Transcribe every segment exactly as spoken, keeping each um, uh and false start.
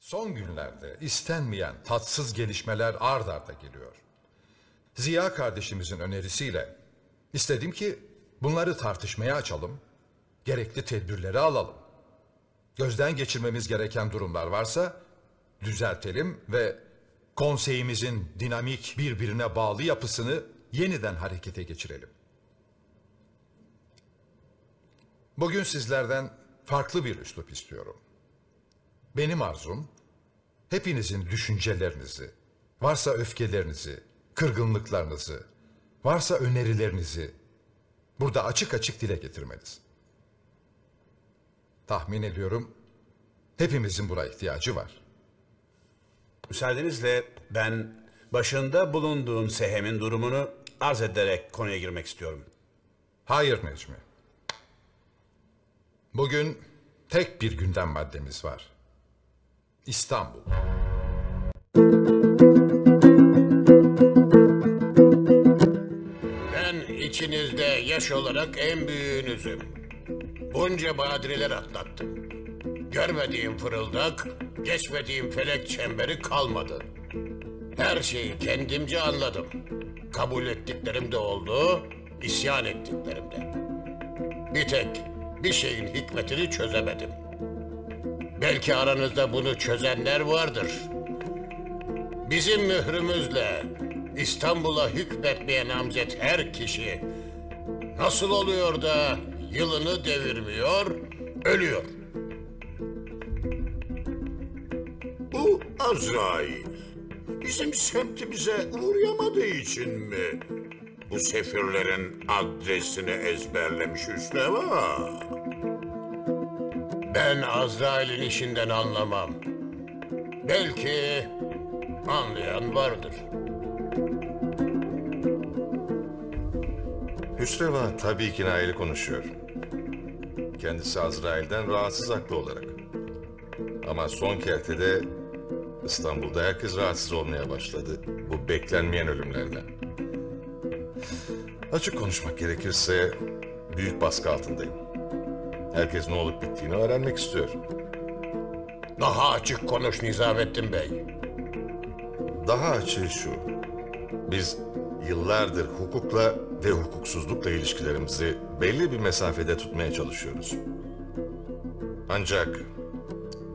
Son günlerde istenmeyen tatsız gelişmeler ard arda geliyor. Ziya kardeşimizin önerisiyle istedim ki bunları tartışmaya açalım, gerekli tedbirleri alalım. Gözden geçirmemiz gereken durumlar varsa düzeltelim ve konseyimizin dinamik, birbirine bağlı yapısını yeniden harekete geçirelim. Bugün sizlerden farklı bir üslup istiyorum. Benim arzum, hepinizin düşüncelerinizi, varsa öfkelerinizi, kırgınlıklarınızı, varsa önerilerinizi burada açık açık dile getirmeniz. Tahmin ediyorum, hepimizin buna ihtiyacı var. Müsaadenizle ben başında bulunduğum sehemin durumunu arz ederek konuya girmek istiyorum. Hayır Necmi. Bugün tek bir gündem maddemiz var. İstanbul. Ben içinizde yaş olarak en büyüğünüzüm. Bunca badireler atlattım. Görmediğim fırıldak, geçmediğim felek çemberi kalmadı. Her şeyi kendimce anladım. Kabul ettiklerim de oldu, isyan ettiklerim de. Bir tek bir şeyin hikmetini çözemedim. Belki aranızda bunu çözenler vardır. Bizim mührümüzle İstanbul'a hükmetmeye namzet her kişi nasıl oluyor da yılını devirmiyor, ölüyor? Bu Azrail bizim semtimize uğrayamadığı için mi bu sefirlerin adresini ezberlemiş Hüsrev Ağa? Ben Azrail'in işinden anlamam. Belki anlayan vardır. Hüsrev Ağa tabii ki naili konuşuyor. Kendisi Azrail'den rahatsız haklı olarak. Ama son kertede İstanbul'da herkes rahatsız olmaya başladı bu beklenmeyen ölümlerle. Açık konuşmak gerekirse büyük baskı altındayım. Herkes ne olup bittiğini öğrenmek istiyor. Daha açık konuş Nizamettin Bey. Daha açığı şu. Biz yıllardır hukukla ve hukuksuzlukla ilişkilerimizi belli bir mesafede tutmaya çalışıyoruz. Ancak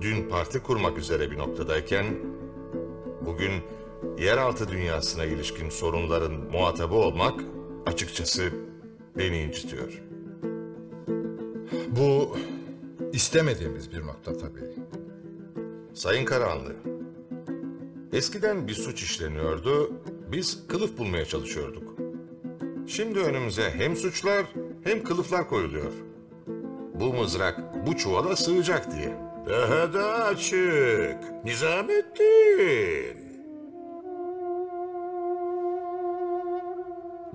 dün parti kurmak üzere bir noktadayken bugün yeraltı dünyasına ilişkin sorunların muhatabı olmak açıkçası beni incitiyor. Bu istemediğimiz bir nokta tabii. Sayın Karahanlı, eskiden bir suç işleniyordu, biz kılıf bulmaya çalışıyorduk. Şimdi önümüze hem suçlar hem kılıflar koyuluyor. Bu mızrak bu çuvala sığacak diye. Daha da açık Nizamettin.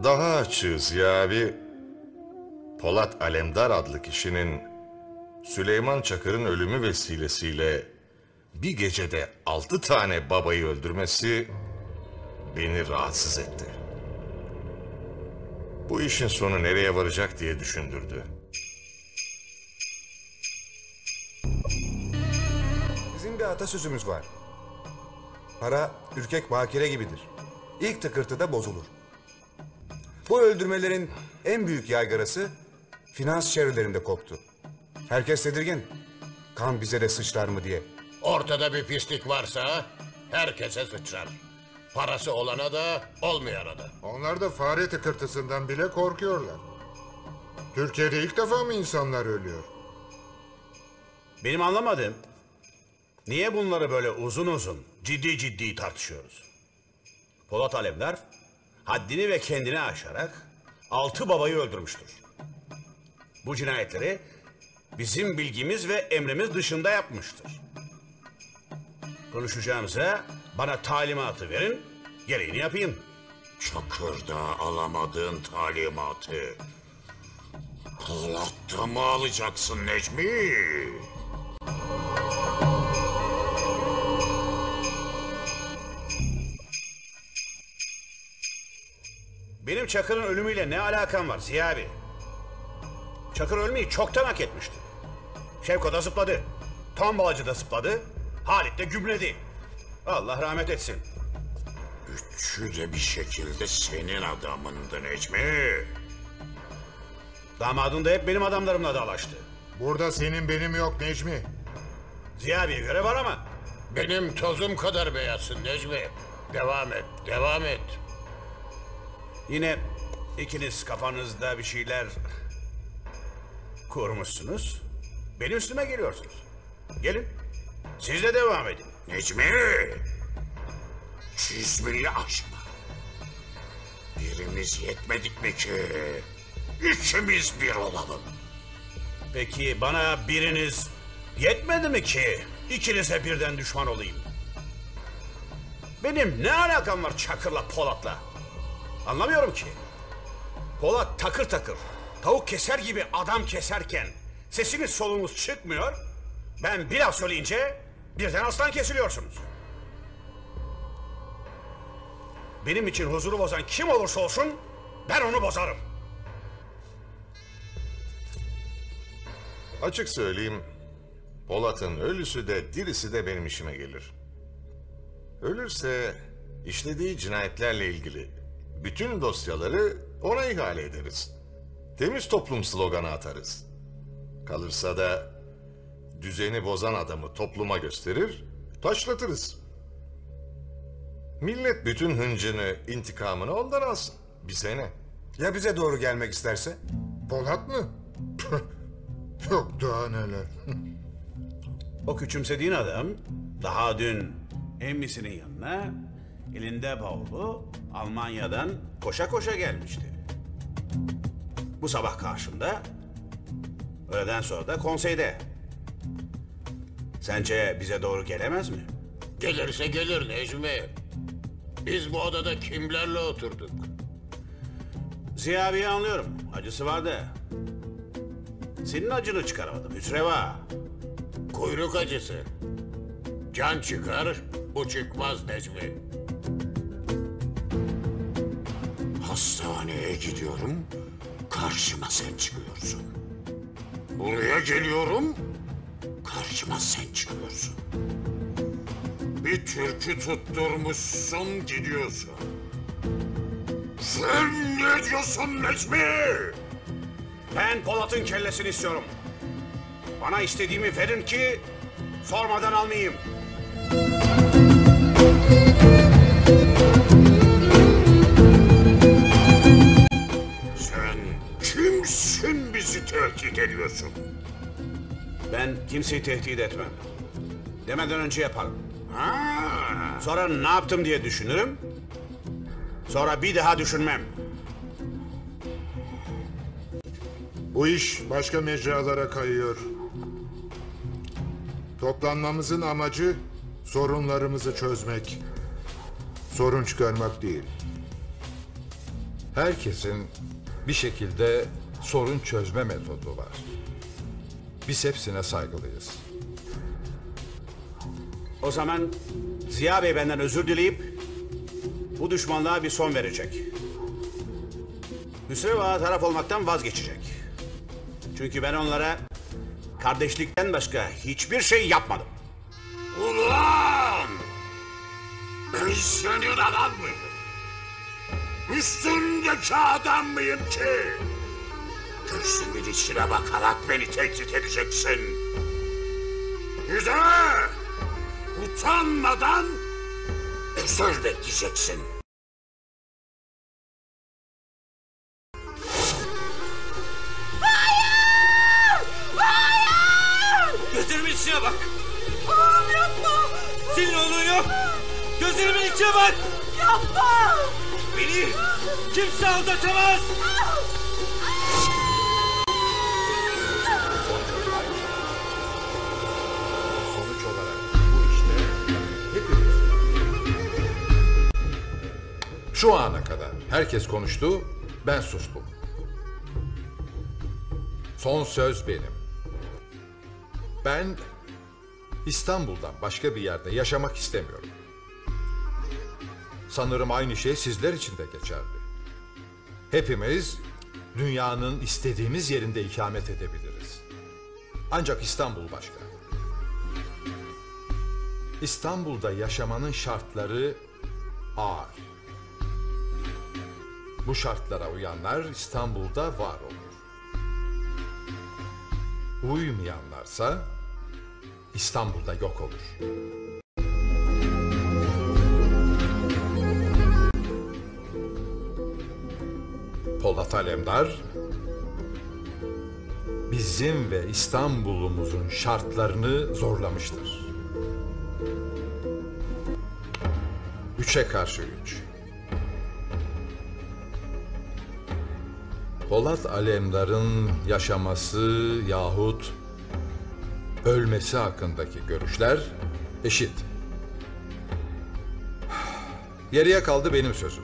Daha açığız ya abi. Polat Alemdar adlı kişinin Süleyman Çakır'ın ölümü vesilesiyle bir gecede altı tane babayı öldürmesi beni rahatsız etti. Bu işin sonu nereye varacak diye düşündürdü. Bizim bir atasözümüz var. Para ürkek bakire gibidir. İlk tıkırtıda bozulur. Bu öldürmelerin en büyük yaygarası finans çevrelerinde koptu. Herkes tedirgin. Kan bize de sıçrar mı diye. Ortada bir pislik varsa herkese sıçrar. Parası olana da olmayana da. Onlar da fare tıkırtısından bile korkuyorlar. Türkiye'de ilk defa mı insanlar ölüyor? Benim anlamadığım, niye bunları böyle uzun uzun ciddi ciddi tartışıyoruz? Polat Alemdar haddini ve kendini aşarak altı babayı öldürmüştür. Bu cinayetleri bizim bilgimiz ve emrimiz dışında yapmıştır. Konuşacağımıza bana talimatı verin, gereğini yapayım. Çakır'da alamadığın talimatı Polat'ta mı alacaksın Necmi? Benim Çakır'ın ölümüyle ne alakam var Ziya abi? Çakır ölmeyi çoktan hak etmişti. Şevko da zıpladı. Tombalacı da zıpladı. Halit de gümledi. Allah rahmet etsin. Üçü de bir şekilde senin adamındı Necmi. Damadın da hep benim adamlarımla dalaştı. Burada senin benim yok Necmi. Ziya abiye göre var ama. Benim tozum kadar beyazsın Necmi. Devam et, devam et. Yine ikiniz kafanızda bir şeyler kurmuşsunuz. Benim üstüme geliyorsunuz. Gelin, siz de devam edin. Necmi! Çizmeyi aşma. Birimiz yetmedik mi ki? Üçümüz bir olalım. Peki bana biriniz yetmedi mi ki ikinize birden düşman olayım? Benim ne alakam var Çakır'la Polat'la? Anlamıyorum ki. Polat takır takır, tavuk keser gibi adam keserken sesiniz solunuz çıkmıyor. Ben bir laf söyleyince birden aslan kesiliyorsunuz. Benim için huzuru bozan kim olursa olsun ben onu bozarım. Açık söyleyeyim, Polat'ın ölüsü de dirisi de benim işime gelir. Ölürse işlediği cinayetlerle ilgili bütün dosyaları ona ihale ederiz. Temiz toplum sloganı atarız. Kalırsa da düzeni bozan adamı topluma gösterir, taşlatırız. Millet bütün hıncını, intikamını ondan alsın. Bize ne? Ya bize doğru gelmek isterse? Polat mı? Yok daha neler. O küçümsediğin adam daha dün emmisinin yanına elinde bavulu Almanya'dan koşa koşa gelmişti. Bu sabah karşımda, öğleden sonra da konseyde. Sence bize doğru gelemez mi? Gelirse gelir Necmi. Biz bu odada kimlerle oturduk? Ziya abiyi anlıyorum. Acısı vardı. Senin acını çıkaramadım Hüsrev Ağa. Kuyruk acısı. Can çıkar, bu çıkmaz Necmi. Hastaneye gidiyorum, karşıma sen çıkıyorsun. Buraya geliyorum, karşıma sen çıkıyorsun. Bir türkü tutturmuşsun, gidiyorsun. Sen ne diyorsun Necmi? Ben Polat'ın kellesini istiyorum. Bana istediğimi verin ki sormadan almayayım. Sen kimsin bizi tehdit ediyorsun? Ben kimseyi tehdit etmem. Demeden önce yaparım. Ha. Sonra ne yaptım diye düşünürüm. Sonra bir daha düşünmem. Bu iş başka mecralara kayıyor. Toplanmamızın amacı sorunlarımızı çözmek. Sorun çıkarmak değil. Herkesin bir şekilde sorun çözme metodu var. Biz hepsine saygılıyız. O zaman Ziya Bey benden özür dileyip bu düşmanlığa bir son verecek. Hüsrev Ağa taraf olmaktan vazgeçecek. Çünkü ben onlara kardeşlikten başka hiçbir şey yapmadım. Ulan! Ben senin adam mıyım? Üstündeki adam mıyım ki? Gözümün içine bakarak beni tehdit edeceksin. Yüzüme utanmadan özür bekleyeceksin. İçine bak. Oğlum yapma. Senin oğlun yok. Gözlerimin içine bak. Yapma. Beni kimse aldatamaz. Sonuç olarak bu işte hepimiz. Şu ana kadar herkes konuştu, ben sustum. Son söz benim. Ben İstanbul'dan başka bir yerde yaşamak istemiyorum. Sanırım aynı şey sizler için de geçerli. Hepimiz dünyanın istediğimiz yerinde ikamet edebiliriz. Ancak İstanbul başka. İstanbul'da yaşamanın şartları ağır. Bu şartlara uyanlar İstanbul'da var olur. Uymayanlarsa İstanbul'da yok olur. Polat Alemdar bizim ve İstanbul'umuzun şartlarını zorlamıştır. Üçe karşı üç. Polat Alemdar'ın yaşaması yahut ölmesi hakkındaki görüşler eşit. Yarıya kaldı benim sözüm.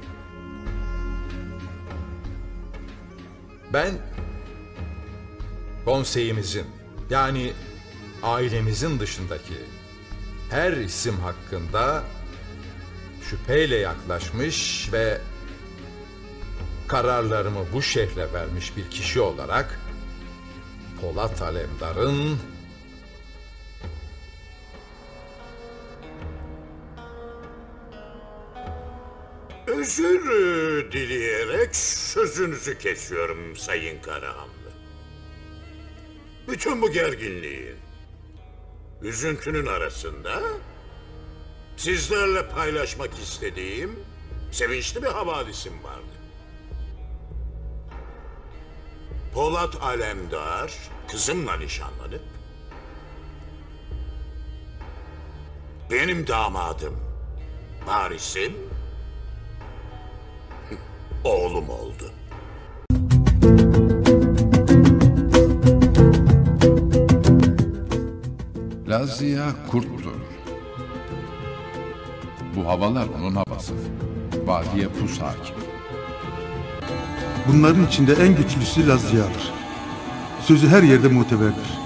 Ben konseyimizin, yani ailemizin dışındaki her isim hakkında şüpheyle yaklaşmış ve kararlarımı bu şehre vermiş bir kişi olarak Polat Alemdar'ın özür dileyerek sözünüzü kesiyorum Sayın Karahanlı. Bütün bu gerginliğin, üzüntünün arasında sizlerle paylaşmak istediğim sevinçli bir havadisim vardı. Polat Alemdar kızımla nişanlanıp benim damadım Baris'im oğlum oldu. Laz Ziya kurttur. Bu havalar onun havası. Vadiye pus hakim. Bunların içinde en güçlüsü Laz Ziya'dır. Sözü her yerde muteberdir.